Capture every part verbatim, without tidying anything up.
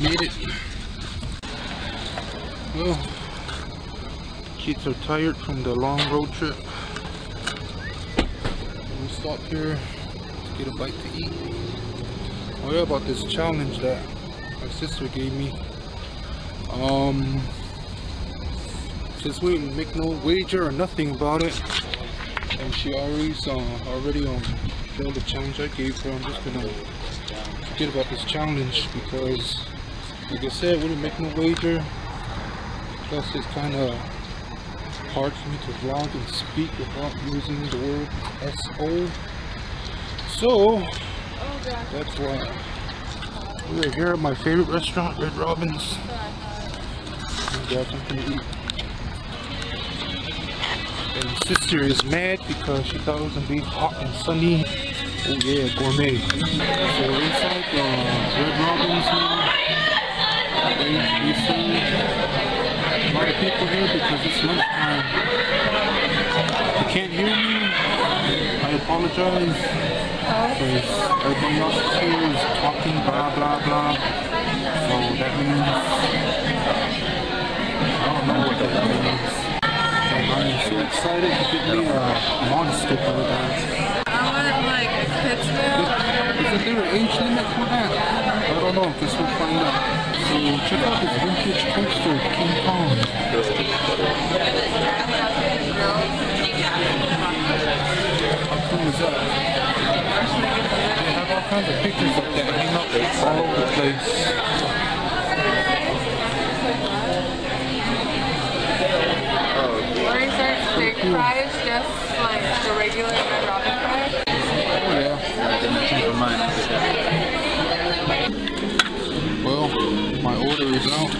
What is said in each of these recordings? Made it. Oh, kids are tired from the long road trip. We'll stop here. Let's get a bite to eat. Oh yeah, about this challenge that my sister gave me. Um, since we didn't make no wager or nothing about it, and she already uh, already um failed the challenge I gave her, I'm just gonna forget about this challenge because, like I said, we didn't make no wager. Plus, it's kind of hard for me to vlog and speak without using the word S O. So that's why we're here at my favorite restaurant, Red Robin's. Got something to eat. And sister is mad because she thought it was gonna be hot and sunny. Oh yeah, gourmet. So we're inside the uh, Red Robin's now. We see a lot of people here because it's lunchtime. If you can't hear me, I apologize. Because everybody else here is talking blah blah blah. So that means I don't know what that means. I'm so excited to get me a monster for that. I want like a Pittsville. Isn't there an age limit for that? I don't know, guess we'll find out. So check out this vintage poster, King Kong. How cool is that? They have all kinds of pictures up there hanging up all over the place. Big fries, just like the regular Red Robin fries. Oh yeah, didn't change my mind. Well, my order is out.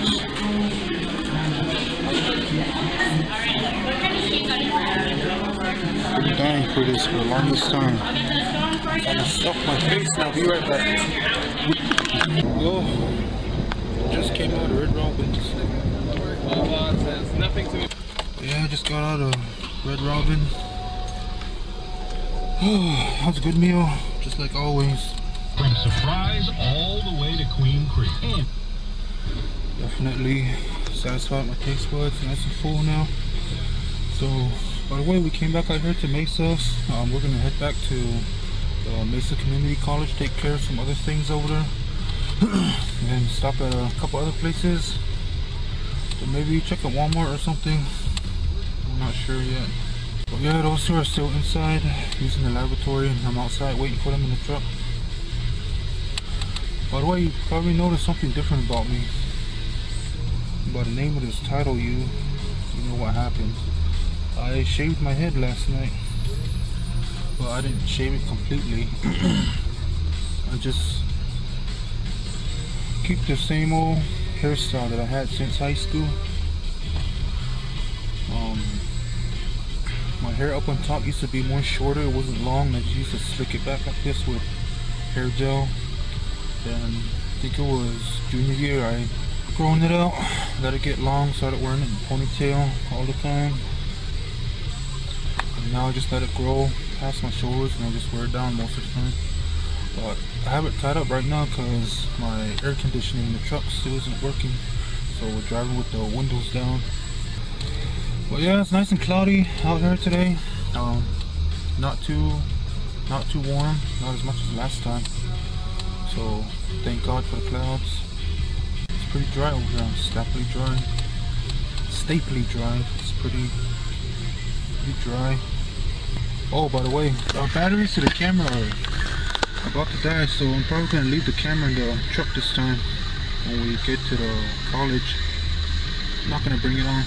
I've been dying for this for the longest time. I'm gonna stuff my face and I'll be right back. Well, just came out of Red Robin. It says nothing to me. Yeah, I just got out of Red Robin. That was a good meal, just like always. From surprise all the way to Queen Creek. Mm. Definitely satisfied my taste buds, nice and full now. So, by the way, we came back out here to Mesa. Um, we're gonna head back to the Mesa Community College, take care of some other things over there, and stop at a couple other places. So maybe check at Walmart or something. Not sure yet. But yeah, those two are still inside using the laboratory, and I'm outside waiting for them in the truck. By the way, you probably noticed something different about me. By the name of this title, you you know what happened. I shaved my head last night, but I didn't shave it completely. I just keep the same old hairstyle that I had since high school. Um, my hair up on top used to be more shorter, it wasn't long, I used to slick it back like this with hair gel. Then I think it was junior year I grown it out, let it get long, started wearing it in ponytail all the time, and now I just let it grow past my shoulders and I just wear it down most of the time. But I have it tied up right now because my air conditioning in the truck still isn't working, so we're driving with the windows down. Well, yeah, it's nice and cloudy out here today. Um, not too, not too warm, not as much as last time. So thank God for the clouds. It's pretty dry over here. Staply dry, staply dry. It's pretty, pretty dry. Oh, by the way, our batteries to the camera are about to die, so I'm probably gonna leave the camera in the truck this time when we get to the college. I'm not gonna bring it on,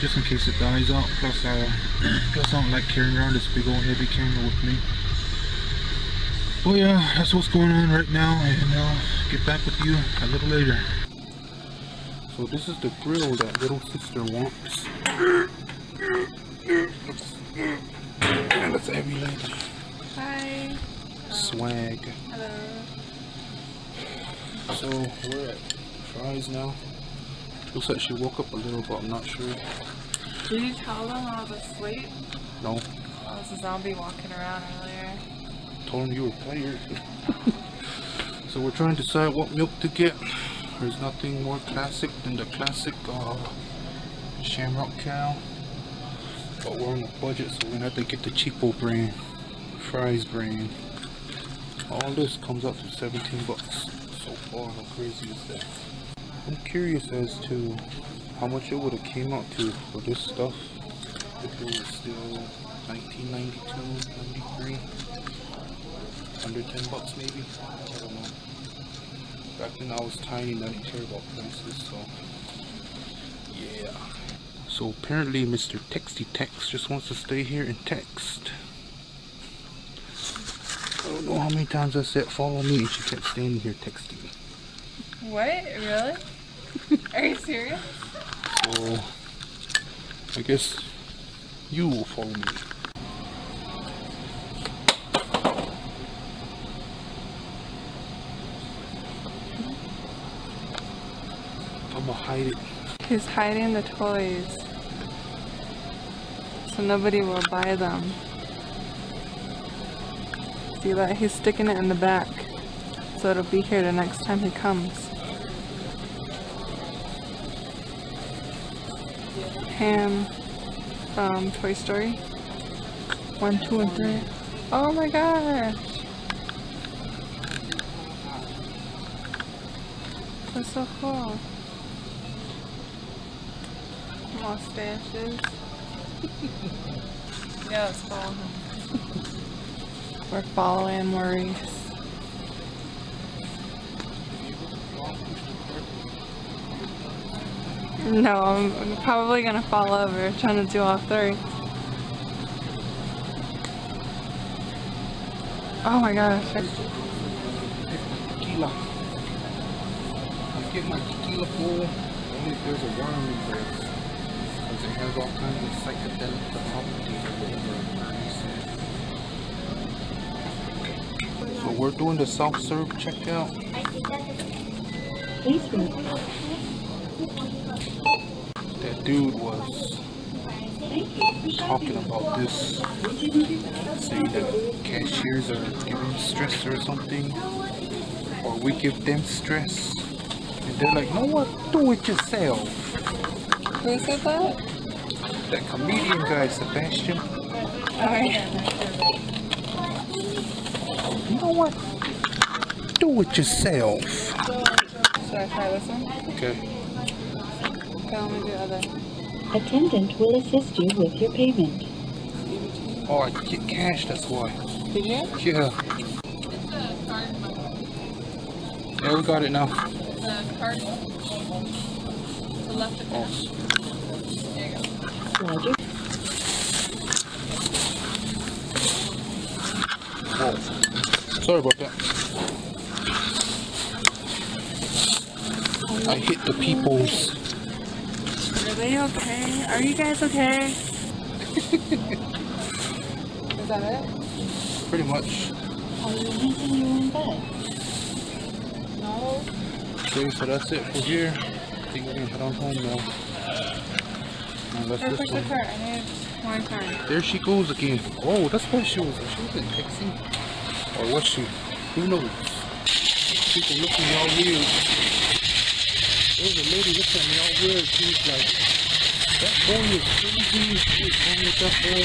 just in case it dies out. Plus I, plus I don't like carrying around this big old heavy camera with me. Well yeah, that's what's going on right now, and I'll get back with you a little later. So this is the grill that little sister wants. And that's a heavy lady. Hi. Swag. Hello. So we're at fries now. Looks like she woke up a little, but I'm not sure. Did you tell them I was asleep? No. Well, there was a zombie walking around earlier. Told them you were tired. So we're trying to decide what milk to get. There's nothing more classic than the classic uh, Shamrock Cow. But we're on a budget, so we're gonna have to get the cheapo brand, Fry's brand. All this comes up to seventeen bucks. So far, how crazy is that? I'm curious as to how much it would have came out to for this stuff if it was still nineteen ninety-two, ninety-three, under ten bucks maybe. I don't know. Back when I was tiny, I didn't care about prices, so yeah. So apparently, Mister Texty Tex just wants to stay here and text. I don't know how many times I said follow me, and she kept standing here texting me. What? Really? Are you serious? So I guess you will follow me. I'ma hide it. He's hiding the toys, so nobody will buy them. See that? He's sticking it in the back, so it'll be here the next time he comes. Ham from Toy Story one, two, and three. Oh my gosh! That's so cool. Mustaches. Yeah, let's follow him. We're following Maurice. No, I'm probably gonna fall over trying to do all three. Oh my gosh. Tequila. I get my tequila bowl only if there's a worm in there. Because it has all kinds of psychedelic properties or whatever. So we're doing the self-serve checkout. That dude was talking about this, saying that cashiers are giving stress or something, or we give them stress, and they're like, no, what? Do it yourself. Who said that? That comedian guy, Sebastian. Alright. You know what? Do it yourself. Should I try this one? Okay. Attendant will assist you with your payment. Oh, I get cash, that's why. Did you? Yeah. Yeah, we got it now. The card. The left of oh. There you go. Oh. Sorry about that. I hit the people's. Are they okay? Are you guys okay? Is that it? Pretty much. Are you leaving you in bed? No. Okay, so that's it for here. I think we're gonna head on home now. Unless this one. The cart. I need one cart. There she goes again. Oh, that's why she was. She was in Texas. Or was she? Who knows? People looking all weird. There was a lady looking at me all weird. She was like, that boy is crazy. She was going with that boy. I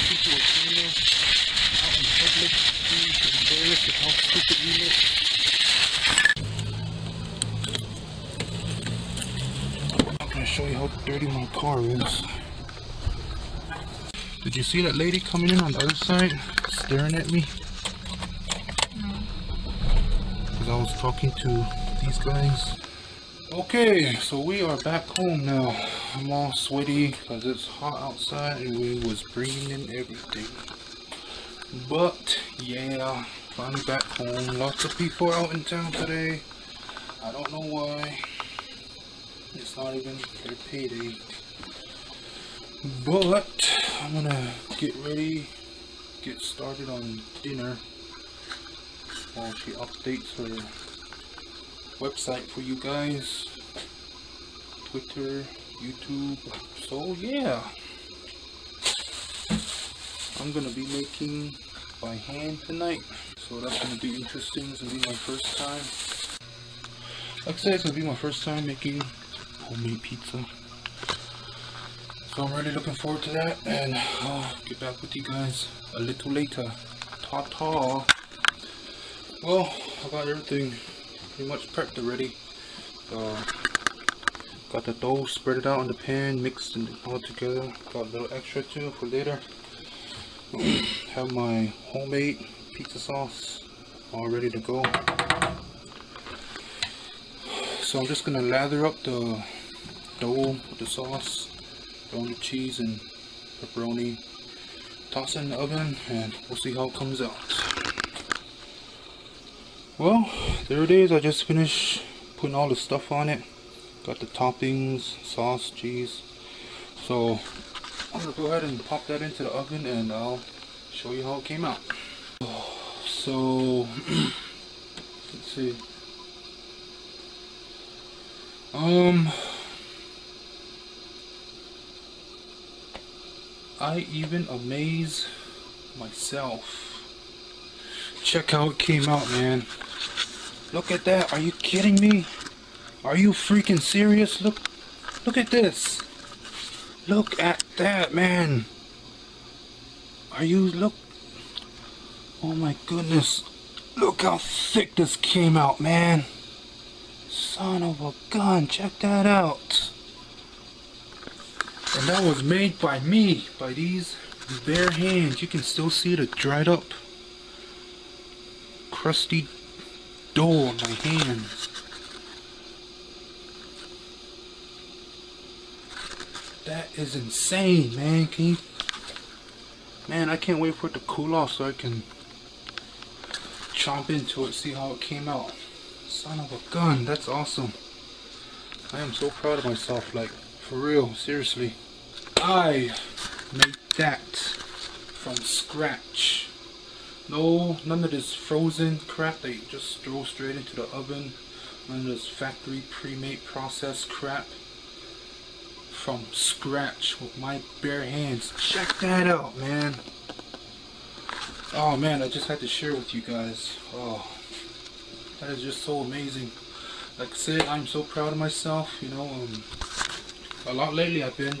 think she was Tina. Out in public. She was embarrassed at how stupid we look. I'm going to show you how dirty my car is. Did you see that lady coming in on the other side? Staring at me? Because I was talking to these guys. Okay, so we are back home now. I'm all sweaty because it's hot outside and we was breathing and everything. But yeah, finally back home. Lots of people out in town today. I don't know why. It's not even their payday. But I'm gonna get ready, get started on dinner while she updates her website for you guys, Twitter, YouTube. So yeah, I'm gonna be making by hand tonight, so that's gonna be interesting. It's gonna be my first time. Like I said, it's going to be my first time making homemade pizza. So I'm really looking forward to that, and I'll get back with you guys a little later. Ta-ta. Well, I got everything pretty much prepped already. Uh, got the dough, spread it out in the pan, mixed it all together. Got a little extra too for later. Have my homemade pizza sauce all ready to go. So I'm just gonna lather up the dough with the sauce, throw in the cheese and pepperoni, toss it in the oven, and we'll see how it comes out. Well, there it is. I just finished putting all the stuff on it. Got the toppings, sauce, cheese. So I'm gonna go ahead and pop that into the oven, and I'll show you how it came out. So let's see. Um, I even amaze myself. Check how it came out, man. Look at that. Are you kidding me? Are you freaking serious? Look, look at this. Look at that, man. Are you, look, oh my goodness, look how thick this came out, man. Son of a gun, check that out. And that was made by me, by these bare hands. You can still see the dried up, crusty dough on my hands. That is insane, man. Can you, man, I can't wait for it to cool off so I can chomp into it, see how it came out. Son of a gun, that's awesome. I am so proud of myself, like, for real, seriously. I made that from scratch. No, none of this frozen crap that you just throw straight into the oven. None of this factory pre-made process crap. From scratch with my bare hands. Check that out, man. Oh man, I just had to share with you guys. Oh, that is just so amazing. Like I said, I'm so proud of myself. You know, um, a lot lately I've been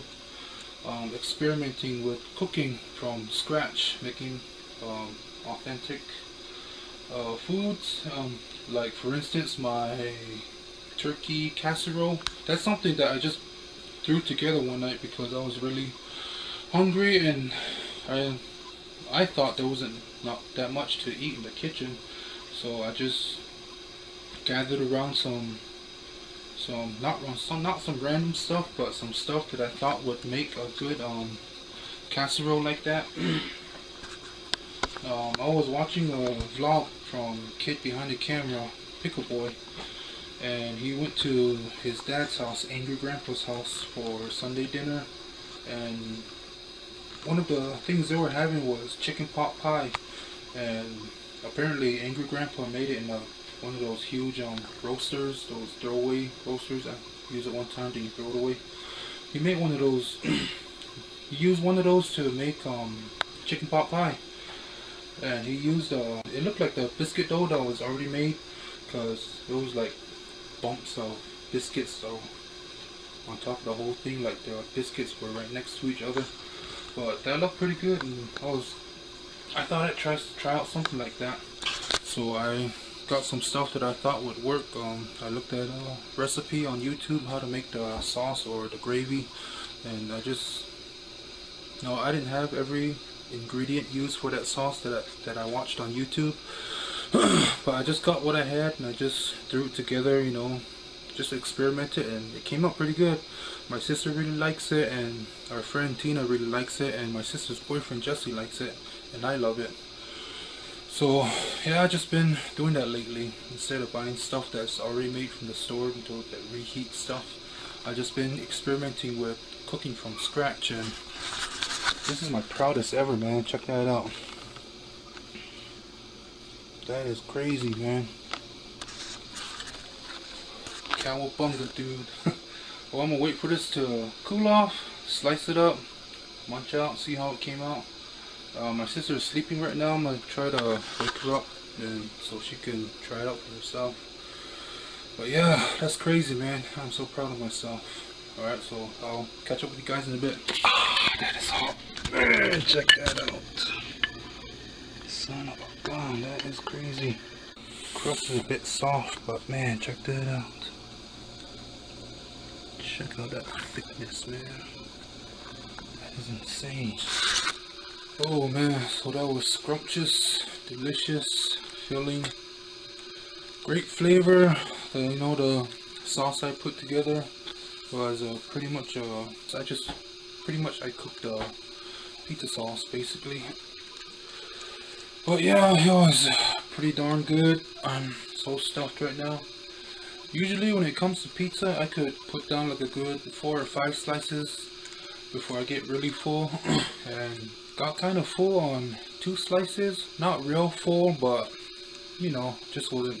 um, experimenting with cooking from scratch, making um, authentic uh, foods. Um, like for instance, my turkey casserole. That's something that I just threw together one night because I was really hungry, and I I thought there wasn't not that much to eat in the kitchen, so I just gathered around some some not some not some random stuff, but some stuff that I thought would make a good um casserole like that. um, I was watching a vlog from Kid Behind the Camera, Pickle Boy. And he went to his dad's house, Angry Grandpa's house, for Sunday dinner. And one of the things they were having was chicken pot pie. And apparently Angry Grandpa made it in a, one of those huge um, roasters, those throwaway roasters. I used it one time, then you throw it away. He made one of those, he used one of those to make um, chicken pot pie. And he used, uh, it looked like the biscuit dough that was already made, because it was like bumps of biscuits, so on top of the whole thing, like the biscuits were right next to each other. But that looked pretty good, and I was, I thought I'd try try out something like that. So I got some stuff that I thought would work. Um, I looked at a recipe on YouTube how to make the sauce or the gravy, and I just, no, I didn't have every ingredient used for that sauce that I, that I watched on YouTube. But I just got what I had, and I just threw it together, you know, just experimented, and it came out pretty good. My sister really likes it, and our friend Tina really likes it, and my sister's boyfriend Jesse likes it, and I love it. So yeah, I've just been doing that lately. Instead of buying stuff that's already made from the store and told that reheat stuff, I've just been experimenting with cooking from scratch, and this is my proudest ever, man. Check that out. That is crazy, man. Cowabunga, dude. Well, I'm gonna wait for this to cool off, slice it up, munch out, see how it came out. Uh, my sister is sleeping right now. I'm gonna try to wake her up, and so she can try it out for herself. But yeah, that's crazy, man. I'm so proud of myself. Alright, so I'll catch up with you guys in a bit. Ah, that is hot. Man, check that out. Son of a gun, that is crazy. Crust is a bit soft, but man, check that out. Check out that thickness, man. That is insane. Oh man, so that was scrumptious, delicious, filling, great flavor. The, you know, the sauce I put together was uh, pretty much, uh, I just, pretty much I cooked uh, pizza sauce basically. But yeah, it was pretty darn good. I'm so stuffed right now. Usually when it comes to pizza, I could put down like a good four or five slices before I get really full. And got kind of full on two slices. Not real full, but you know, just wasn't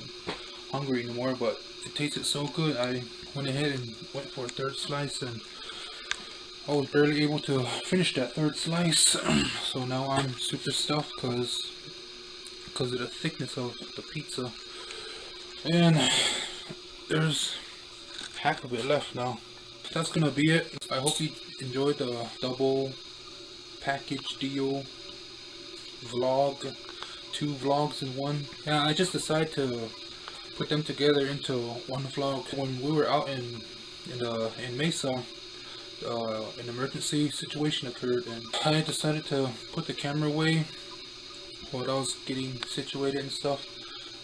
hungry anymore. But it tasted so good, I went ahead and went for a third slice, and I was barely able to finish that third slice. So now I'm super stuffed because because of the thickness of the pizza, and there's half of it left now. That's gonna be it. I hope you enjoyed the double package deal vlog, two vlogs in one. Yeah, I just decided to put them together into one vlog. When we were out in in, uh, in Mesa, uh, an emergency situation occurred, and I decided to put the camera away while I was getting situated and stuff.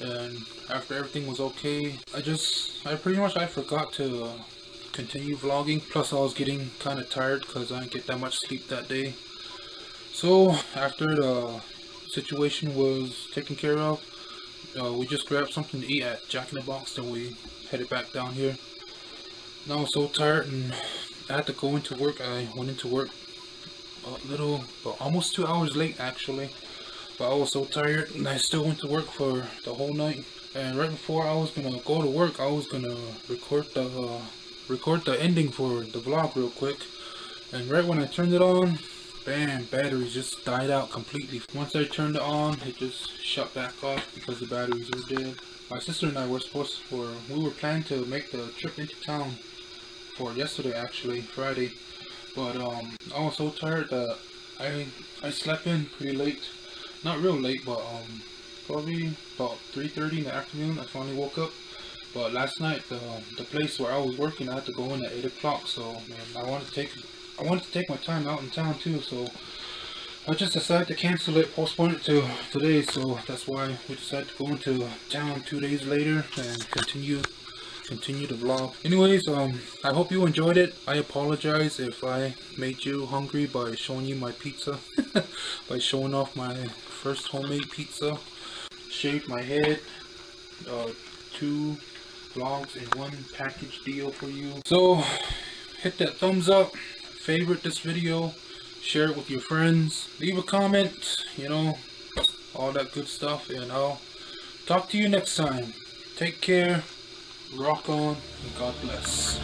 And after everything was okay, I just, I pretty much, I forgot to uh, continue vlogging. Plus I was getting kind of tired because I didn't get that much sleep that day. So after the situation was taken care of, uh, we just grabbed something to eat at Jack in the Box, then we headed back down here. And I was so tired, and I had to go into work. I went into work a little, well, almost two hours late actually. But I was so tired, and I still went to work for the whole night. And right before I was gonna go to work, I was gonna record the uh, record the ending for the vlog real quick. And right when I turned it on, bam, batteries just died out completely. Once I turned it on, it just shut back off because the batteries were dead. My sister and I were supposed to, or we were planning to make the trip into town for yesterday, actually Friday. But um, I was so tired that I I slept in pretty late. Not real late, but um, probably about three thirty in the afternoon I finally woke up. But last night, the, the place where I was working, I had to go in at eight o'clock. So man, I wanted to take I wanted to take my time out in town too. So I just decided to cancel it, postpone it to today. So that's why we decided to go into town two days later and continue continue the vlog. Anyways, um, I hope you enjoyed it. I apologize if I made you hungry by showing you my pizza, by showing off my first homemade pizza. Shaved my head, uh, two vlogs in one package deal for you. So hit that thumbs up, favorite this video, share it with your friends, leave a comment, you know, all that good stuff, and I'll talk to you next time. Take care, rock on, and God bless.